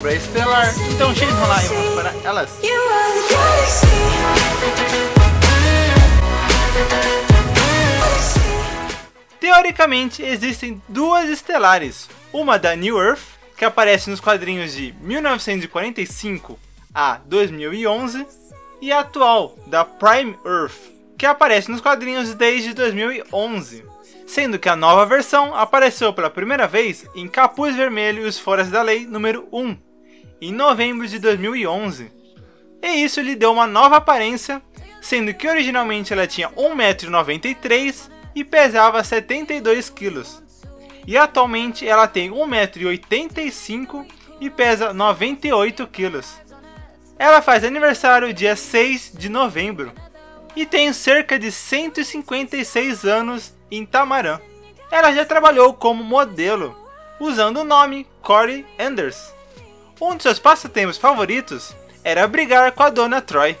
Pra Estelar, então chega de rolar e vamos para elas. Teoricamente existem duas Estelares, uma da New Earth, que aparece nos quadrinhos de 1945 a 2011, e a atual, da Prime Earth, que aparece nos quadrinhos desde 2011, sendo que a nova versão apareceu pela primeira vez em Capuz Vermelho e os Foras da Lei número 1, em novembro de 2011, e isso lhe deu uma nova aparência, sendo que originalmente ela tinha 1,93 m e pesava 72 kg, e atualmente ela tem 1,85 m e pesa 98 kg. Ela faz aniversário dia 6 de novembro, e tem cerca de 156 anos em Tamaran. Ela já trabalhou como modelo, usando o nome Corey Anders. Um de seus passatempos favoritos era brigar com a dona Troy.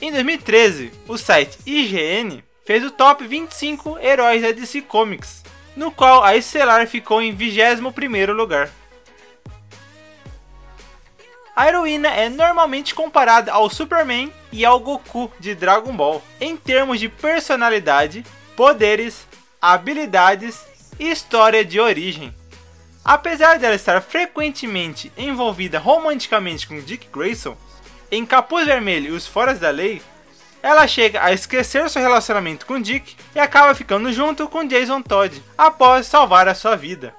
Em 2013, o site IGN fez o top 25 heróis da DC Comics, no qual a Estelar ficou em 21º lugar. A heroína é normalmente comparada ao Superman e ao Goku de Dragon Ball, em termos de personalidade, poderes, habilidades e história de origem. Apesar dela estar frequentemente envolvida romanticamente com Dick Grayson, em Capuz Vermelho e os Foras da Lei, ela chega a esquecer seu relacionamento com Dick e acaba ficando junto com Jason Todd após salvar a sua vida.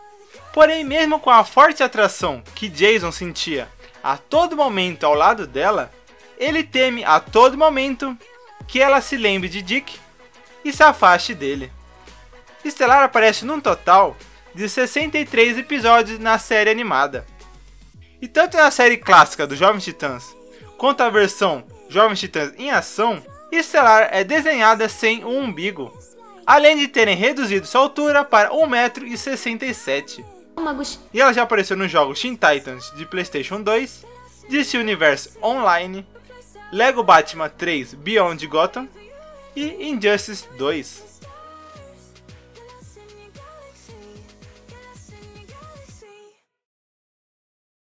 Porém, mesmo com a forte atração que Jason sentia a todo momento ao lado dela, ele teme a todo momento que ela se lembre de Dick e se afaste dele. Estelar aparece num total de 63 episódios na série animada. E tanto na série clássica do Jovens Titãs, quanto a versão Jovens Titãs em Ação, Estelar é desenhada sem um umbigo, além de terem reduzido sua altura para 1,67 m. E ela já apareceu nos jogos Teen Titans de PlayStation 2, DC Universe Online, Lego Batman 3 Beyond Gotham e Injustice 2.